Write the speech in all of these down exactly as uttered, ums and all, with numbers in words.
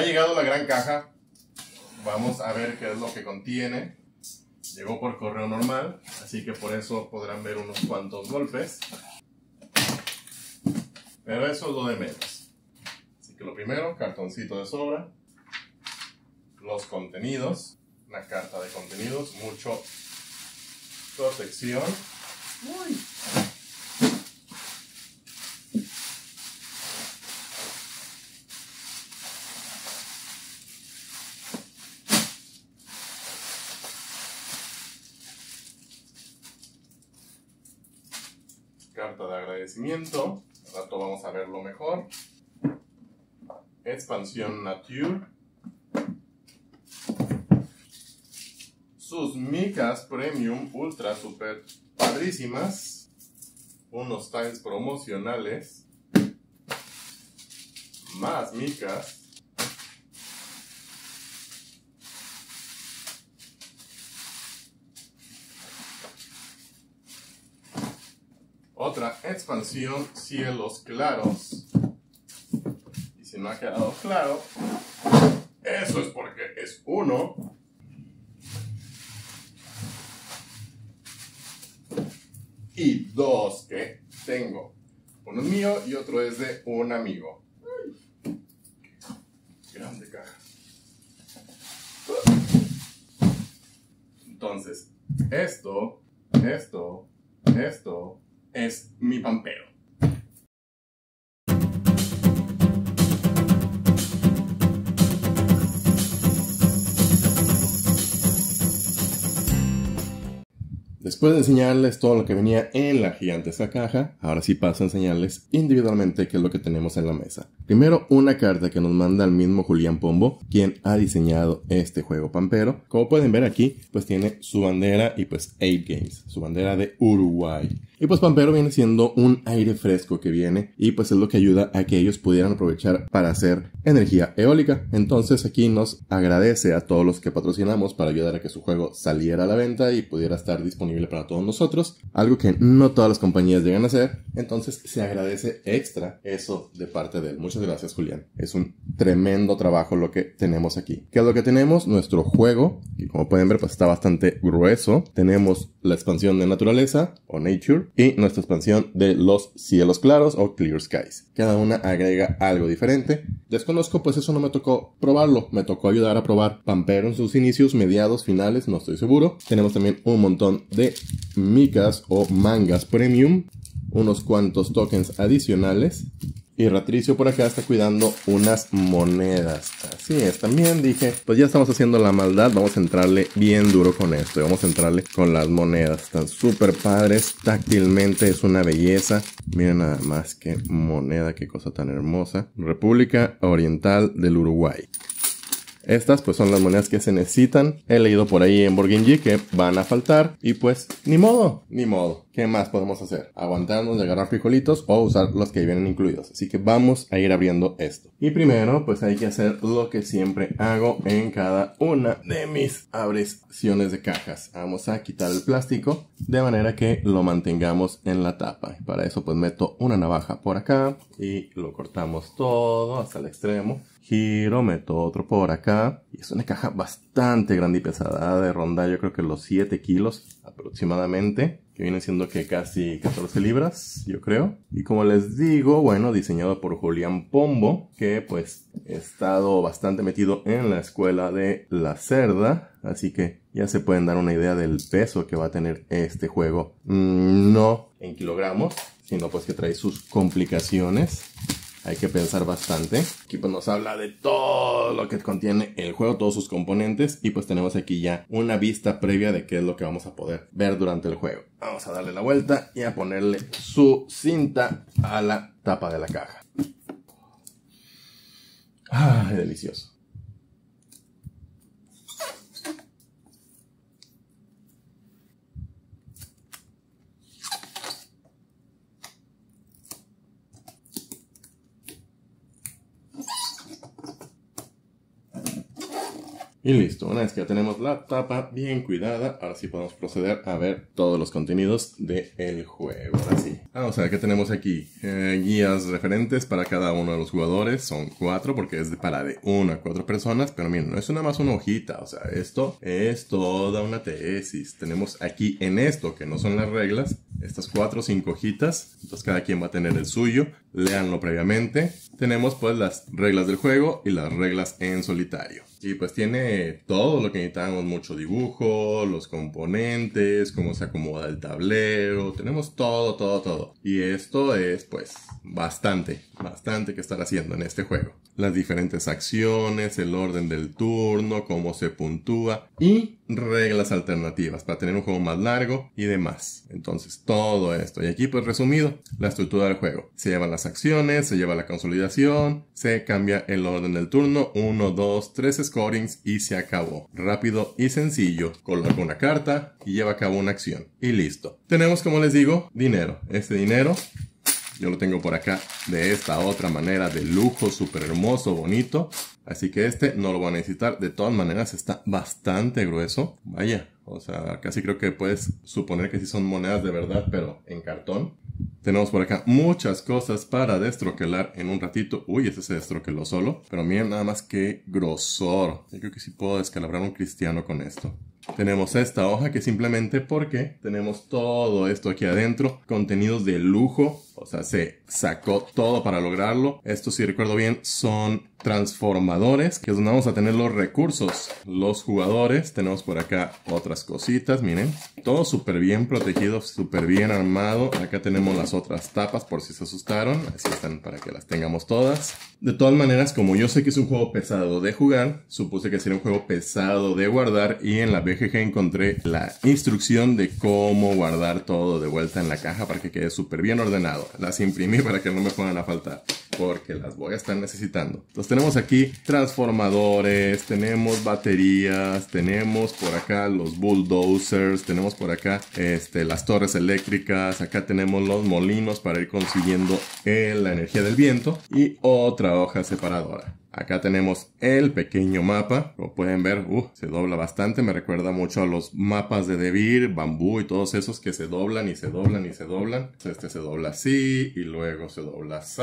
Ha llegado la gran caja. Vamos a ver qué es lo que contiene. Llegó por correo normal, así que por eso podrán ver unos cuantos golpes. Pero eso es lo de menos. Así que lo primero, cartoncito de sobra. Los contenidos. Una carta de contenidos. Mucho protección. Uy. Carta de agradecimiento. Al rato vamos a verlo mejor. Expansión Nature. Sus micas premium ultra super padrísimas. Unos tiles promocionales. Más micas. Otra expansión Cielos Claros. Y si no ha quedado claro, eso es porque es uno. Y dos que tengo. Uno es mío y otro es de un amigo. Grande caja. Entonces, esto, esto, esto... es mi Pampero. Después de enseñarles todo lo que venía en la gigantesca caja, ahora sí paso a enseñarles individualmente qué es lo que tenemos en la mesa. Primero, una carta que nos manda el mismo Julián Pombo, quien ha diseñado este juego Pampero. Como pueden ver aquí, pues tiene su bandera y pues Ape Games, su bandera de Uruguay. Y pues Pampero viene siendo un aire fresco que viene y pues es lo que ayuda a que ellos pudieran aprovechar para hacer energía eólica. Entonces aquí nos agradece a todos los que patrocinamos para ayudar a que su juego saliera a la venta y pudiera estar disponible para todos nosotros. Algo que no todas las compañías llegan a hacer. Entonces se agradece extra eso de parte de él. Muchas gracias, Julián. Es un tremendo trabajo lo que tenemos aquí. ¿Qué es lo que tenemos? Nuestro juego, que como pueden ver pues está bastante grueso. Tenemos la expansión de naturaleza o Nature. Y nuestra expansión de los cielos claros o clear skies. Cada una agrega algo diferente. Desconozco, pues eso no me tocó probarlo. Me tocó ayudar a probar Pampero en sus inicios, mediados, finales, no estoy seguro. Tenemos también un montón de micas o mangas premium. Unos cuantos tokens adicionales. Y Ratricio por acá está cuidando unas monedas. Así es, también dije, pues ya estamos haciendo la maldad, vamos a entrarle bien duro con esto. Y vamos a entrarle con las monedas. Están súper padres, táctilmente es una belleza. Miren nada más qué moneda, qué cosa tan hermosa. República Oriental del Uruguay. Estas pues son las monedas que se necesitan. He leído por ahí en BGG que van a faltar. Y pues, ni modo, ni modo. ¿Qué más podemos hacer? Aguantarnos de agarrar frijolitos o usar los que vienen incluidos. Así que vamos a ir abriendo esto. Y primero pues hay que hacer lo que siempre hago en cada una de mis abreciones de cajas. Vamos a quitar el plástico de manera que lo mantengamos en la tapa. Para eso pues meto una navaja por acá y lo cortamos todo hasta el extremo. Giro, meto otro por acá. Y es una caja bastante grande y pesada, de rondar yo creo que los siete kilos aproximadamente. Que vienen siendo que casi catorce libras, yo creo. Y como les digo, bueno, diseñado por Julián Pombo, que pues he estado bastante metido en la escuela de la cerda. Así que ya se pueden dar una idea del peso que va a tener este juego. No en kilogramos, sino pues que trae sus complicaciones. Hay que pensar bastante. Aquí pues nos habla de todo lo que contiene el juego, todos sus componentes. Y pues tenemos aquí ya una vista previa de qué es lo que vamos a poder ver durante el juego. Vamos a darle la vuelta y a ponerle su cinta a la tapa de la caja. ¡Ay, delicioso! Y Y listo, una vez que ya tenemos la tapa bien cuidada, ahora sí podemos proceder a ver todos los contenidos del juego. Ahora sí, vamos a ver qué tenemos aquí. Eh, guías referentes para cada uno de los jugadores, son cuatro porque es de para de una a cuatro personas, pero miren, no es nada más una hojita, o sea, esto es toda una tesis. Tenemos aquí en esto, que no son las reglas, estas cuatro o cinco hojitas, entonces cada quien va a tener el suyo, léanlo previamente. Tenemos pues las reglas del juego y las reglas en solitario. Y pues tiene todo lo que necesitamos, mucho dibujo, los componentes, cómo se acomoda el tablero, tenemos todo, todo, todo. Y esto es pues bastante, bastante que estar haciendo en este juego. Las diferentes acciones, el orden del turno, cómo se puntúa y reglas alternativas para tener un juego más largo y demás. Entonces todo esto. Y aquí pues resumido, la estructura del juego. Se llevan las acciones, se lleva la consolidación, se cambia el orden del turno, uno, dos, tres scorings y se acabó. Rápido y sencillo. Coloca una carta y lleva a cabo una acción. Y listo. Tenemos, como les digo, dinero. Este dinero yo lo tengo por acá de esta otra manera, de lujo, súper hermoso, bonito. Así que este no lo voy a necesitar. De todas maneras está bastante grueso. Vaya, o sea, casi creo que puedes suponer que sí son monedas de verdad, pero en cartón. Tenemos por acá muchas cosas para destroquelar en un ratito. Uy, este se destroqueló solo. Pero miren nada más qué grosor. Yo creo que sí puedo descalabrar a un cristiano con esto. Tenemos esta hoja que simplemente porque tenemos todo esto aquí adentro, contenidos de lujo, o sea, se sacó todo para lograrlo. Esto, si recuerdo bien, son transformadores, que es donde vamos a tener los recursos, los jugadores. Tenemos por acá otras cositas, miren, todo súper bien protegido, súper bien armado. Acá tenemos las otras tapas por si se asustaron, así están para que las tengamos todas. De todas maneras, como yo sé que es un juego pesado de jugar, supuse que sería un juego pesado de guardar y en la B G G encontré la instrucción de cómo guardar todo de vuelta en la caja para que quede súper bien ordenado. Las imprimí para que no me puedan a faltar, porque las voy a estar necesitando. Entonces tenemos aquí transformadores, tenemos baterías, tenemos por acá los bulldozers, tenemos por acá este, las torres eléctricas, acá tenemos los molinos para ir consiguiendo eh, la energía del viento y otra hoja separadora. Acá tenemos el pequeño mapa, como pueden ver, uh, se dobla bastante, me recuerda mucho a los mapas de Debir, Bambú y todos esos que se doblan y se doblan y se doblan. Este se dobla así y luego se dobla así.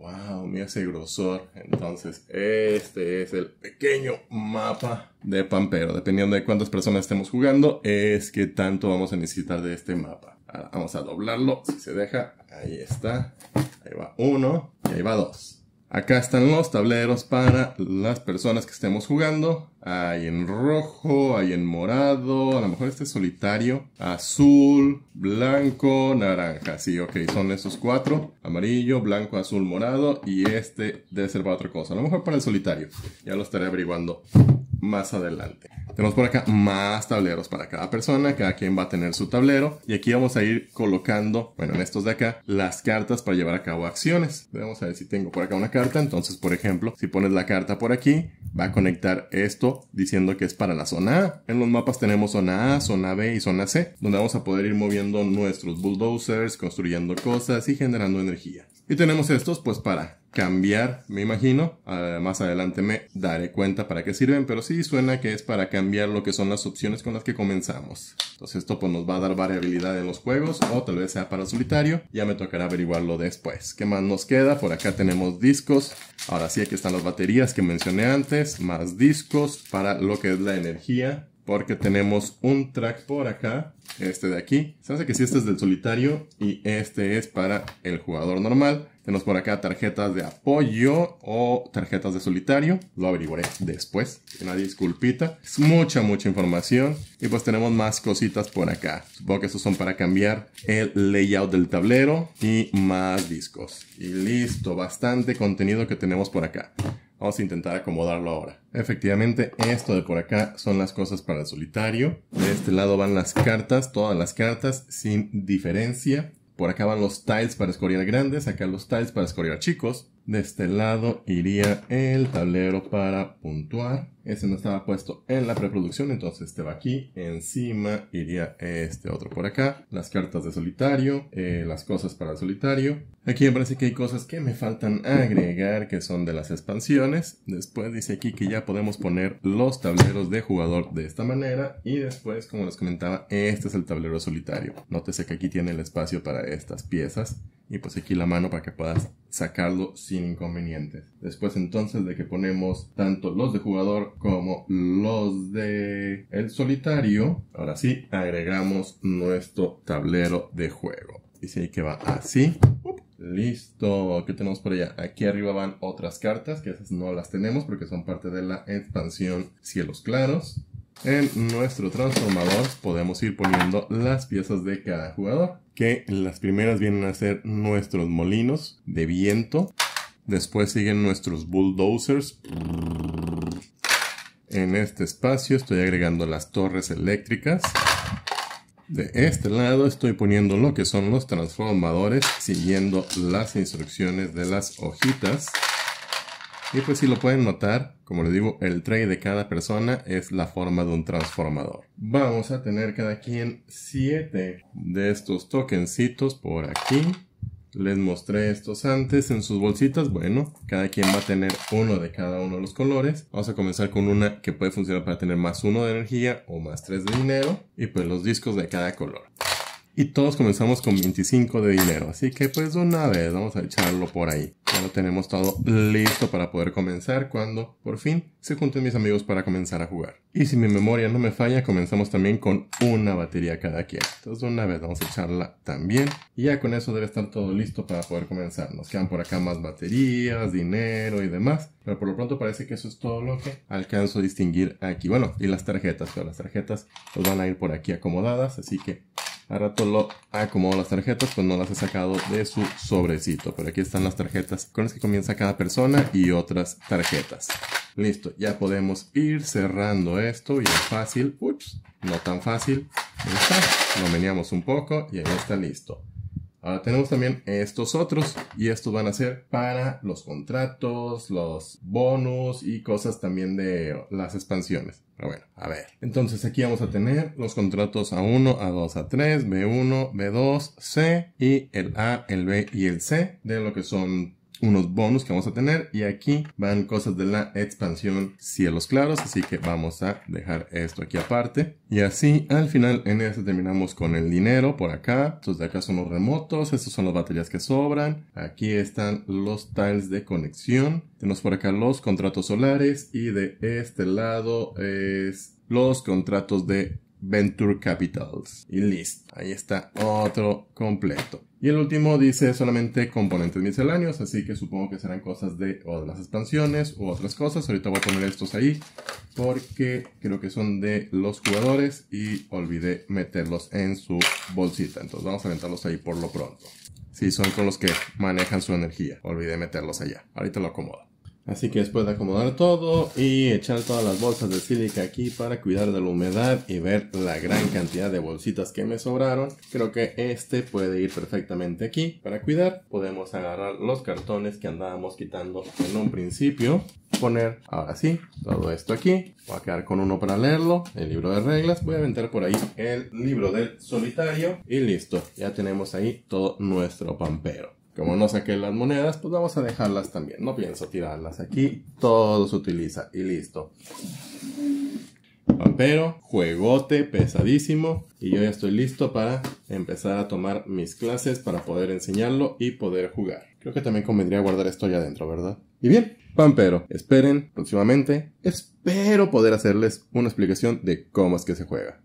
Wow, mira ese grosor. Entonces este es el pequeño mapa de Pampero. Dependiendo de cuántas personas estemos jugando, es que tanto vamos a necesitar de este mapa. Ahora vamos a doblarlo, si se deja, ahí está, ahí va uno y ahí va dos. Acá están los tableros para las personas que estemos jugando. Hay en rojo, hay en morado, a lo mejor este es solitario. Azul, blanco, naranja. Sí, ok, son esos cuatro. Amarillo, blanco, azul, morado. Y este debe ser para otra cosa, a lo mejor para el solitario. Ya lo estaré averiguando más adelante. Tenemos por acá más tableros para cada persona, cada quien va a tener su tablero y aquí vamos a ir colocando, bueno, en estos de acá, las cartas para llevar a cabo acciones. Vamos a ver si tengo por acá una carta. Entonces, por ejemplo, si pones la carta por aquí, va a conectar esto diciendo que es para la zona A. En los mapas tenemos zona A, zona B y zona C, donde vamos a poder ir moviendo nuestros bulldozers, construyendo cosas y generando energía. Y tenemos estos pues para cambiar, me imagino, uh, más adelante me daré cuenta para qué sirven, pero sí suena que es para cambiar lo que son las opciones con las que comenzamos. Entonces esto pues nos va a dar variabilidad en los juegos, o tal vez sea para solitario, ya me tocará averiguarlo después. ¿Qué más nos queda? Por acá tenemos discos. Ahora sí, aquí están las baterías que mencioné antes, más discos para lo que es la energía, porque tenemos un track por acá, este de aquí. Se hace que sí, este es del solitario y este es para el jugador normal. Tenemos por acá tarjetas de apoyo o tarjetas de solitario. Lo averiguaré después. Una disculpita. Es mucha, mucha información. Y pues tenemos más cositas por acá. Supongo que estos son para cambiar el layout del tablero. Y más discos. Y listo. Bastante contenido que tenemos por acá. Vamos a intentar acomodarlo ahora. Efectivamente, esto de por acá son las cosas para el solitario. De este lado van las cartas, todas las cartas, sin diferencia. Por acá van los tiles para escorear grandes, acá los tiles para escorear chicos. De este lado iría el tablero para puntuar. Ese no estaba puesto en la preproducción, entonces este va aquí. Encima iría este otro por acá. Las cartas de solitario, eh, las cosas para el solitario. Aquí me parece que hay cosas que me faltan agregar, que son de las expansiones. Después dice aquí que ya podemos poner los tableros de jugador de esta manera. Y después, como les comentaba, este es el tablero solitario. Nótese que aquí tiene el espacio para estas piezas. Y pues aquí la mano para que puedas sacarlo sin inconvenientes. Después entonces de que ponemos tanto los de jugador como los de el solitario, ahora sí agregamos nuestro tablero de juego. Dice ahí que va así. Listo, ¿qué tenemos por allá? Aquí arriba van otras cartas, que esas no las tenemos porque son parte de la expansión Cielos Claros. En nuestro transformador podemos ir poniendo las piezas de cada jugador, que las primeras vienen a ser nuestros molinos de viento. Después siguen nuestros bulldozers. En este espacio estoy agregando las torres eléctricas. De este lado estoy poniendo lo que son los transformadores, siguiendo las instrucciones de las hojitas. Y pues si lo pueden notar, como les digo, el tray de cada persona es la forma de un transformador. Vamos a tener cada quien siete de estos tokencitos por aquí. Les mostré estos antes en sus bolsitas. Bueno, cada quien va a tener uno de cada uno de los colores. Vamos a comenzar con una que puede funcionar para tener más uno de energía o más tres de dinero. Y pues los discos de cada color. Y todos comenzamos con veinticinco de dinero, así que pues de una vez vamos a echarlo por ahí. Ya lo tenemos todo listo para poder comenzar cuando por fin se junten mis amigos para comenzar a jugar. Y si mi memoria no me falla, comenzamos también con una batería cada quien. Entonces de una vez vamos a echarla también. Y ya con eso debe estar todo listo para poder comenzar. Nos quedan por acá más baterías, dinero y demás. Pero por lo pronto parece que eso es todo lo que alcanzo a distinguir aquí. Bueno, y las tarjetas, pero las tarjetas pues van a ir por aquí acomodadas, así que a rato lo acomodo las tarjetas, pues no las he sacado de su sobrecito. Pero aquí están las tarjetas con las que comienza cada persona y otras tarjetas. Listo, ya podemos ir cerrando esto. Y es fácil, ups, no tan fácil. Ahí está, lo meneamos un poco y ahí está listo. Ahora tenemos también estos otros, y estos van a ser para los contratos, los bonus y cosas también de las expansiones. Pero bueno, a ver. Entonces aquí vamos a tener los contratos A uno, A dos, A tres, B uno, B dos, C y el A, el B y el C de lo que son unos bonus que vamos a tener. Y aquí van cosas de la expansión Cielos Claros, así que vamos a dejar esto aquí aparte. Y así al final en este terminamos con el dinero por acá. Estos de acá son los remotos, estos son las baterías que sobran. Aquí están los tiles de conexión. Tenemos por acá los contratos solares y de este lado es los contratos de Venture Capitals. Y listo, ahí está otro completo. Y el último dice solamente componentes misceláneos, así que supongo que serán cosas de o de las expansiones u otras cosas. Ahorita voy a poner estos ahí porque creo que son de los jugadores y olvidé meterlos en su bolsita. Entonces vamos a aventarlos ahí por lo pronto. Sí, son con los que manejan su energía. Olvidé meterlos allá. Ahorita lo acomodo. Así que después de acomodar todo y echar todas las bolsas de sílica aquí para cuidar de la humedad y ver la gran cantidad de bolsitas que me sobraron, creo que este puede ir perfectamente aquí para cuidar. Podemos agarrar los cartones que andábamos quitando en un principio, poner ahora sí todo esto aquí. Voy a quedar con uno para leerlo, el libro de reglas. Voy a aventar por ahí el libro del solitario y listo, ya tenemos ahí todo nuestro pampero. Como no saqué las monedas, pues vamos a dejarlas también. No pienso tirarlas aquí. Todo se utiliza y listo. Pampero, juegote pesadísimo. Y yo ya estoy listo para empezar a tomar mis clases para poder enseñarlo y poder jugar. Creo que también convendría guardar esto allá adentro, ¿verdad? Y bien, Pampero, esperen próximamente. Espero poder hacerles una explicación de cómo es que se juega.